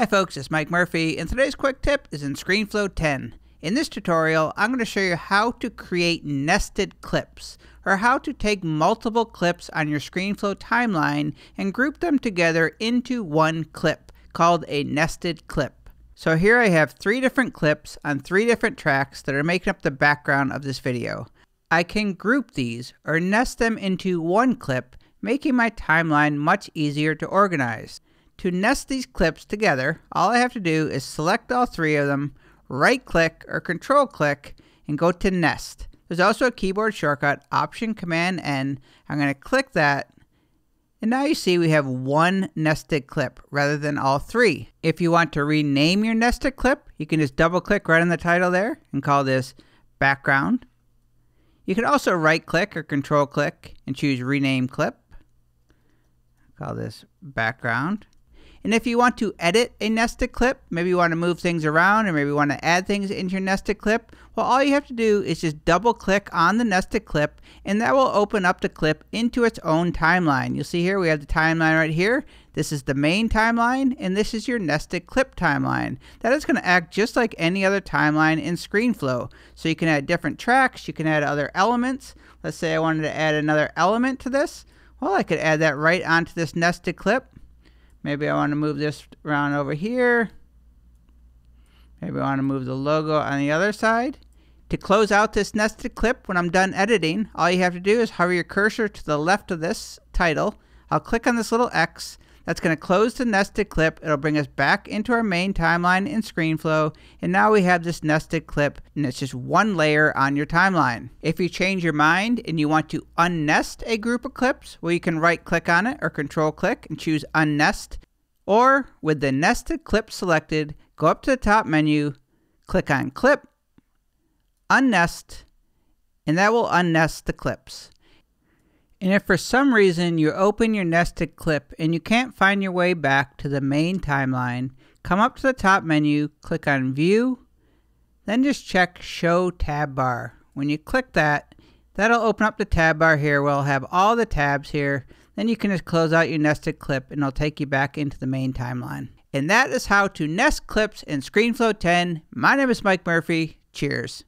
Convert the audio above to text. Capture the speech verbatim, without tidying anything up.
Hi folks, it's Mike Murphy, and today's quick tip is in ScreenFlow ten. In this tutorial, I'm going to show you how to create nested clips, or how to take multiple clips on your ScreenFlow timeline and group them together into one clip, called a nested clip. So here I have three different clips on three different tracks that are making up the background of this video. I can group these, or nest them into one clip, making my timeline much easier to organize. To nest these clips together, all I have to do is select all three of them, right-click or control-click, and go to Nest. There's also a keyboard shortcut, Option Command N. I'm going to click that, and now you see we have one nested clip rather than all three. If you want to rename your nested clip, you can just double-click right on the title there and call this Background. You can also right-click or control-click and choose Rename Clip. Call this Background. And if you want to edit a nested clip, maybe you want to move things around or maybe you want to add things into your nested clip, well, all you have to do is just double click on the nested clip and that will open up the clip into its own timeline. You'll see here we have the timeline right here. This is the main timeline and this is your nested clip timeline. That is going to act just like any other timeline in ScreenFlow. So you can add different tracks, you can add other elements. Let's say I wanted to add another element to this. Well, I could add that right onto this nested clip. Maybe I want to move this around over here. Maybe I want to move the logo on the other side. To close out this nested clip when I'm done editing, all you have to do is hover your cursor to the left of this title. I'll click on this little X. That's going to close the nested clip. It'll bring us back into our main timeline in ScreenFlow. And now we have this nested clip, and it's just one layer on your timeline. If you change your mind and you want to unnest a group of clips, well, you can right-click on it or control-click and choose Unnest. Or, with the nested clip selected, go up to the top menu, click on Clip, Unnest, and that will unnest the clips. And if for some reason you open your nested clip and you can't find your way back to the main timeline, come up to the top menu, click on View, then just check Show Tab Bar. When you click that, that'll open up the tab bar here. We'll have all the tabs here. Then you can just close out your nested clip and it'll take you back into the main timeline. And that is how to nest clips in ScreenFlow ten. My name is Mike Murphy. Cheers.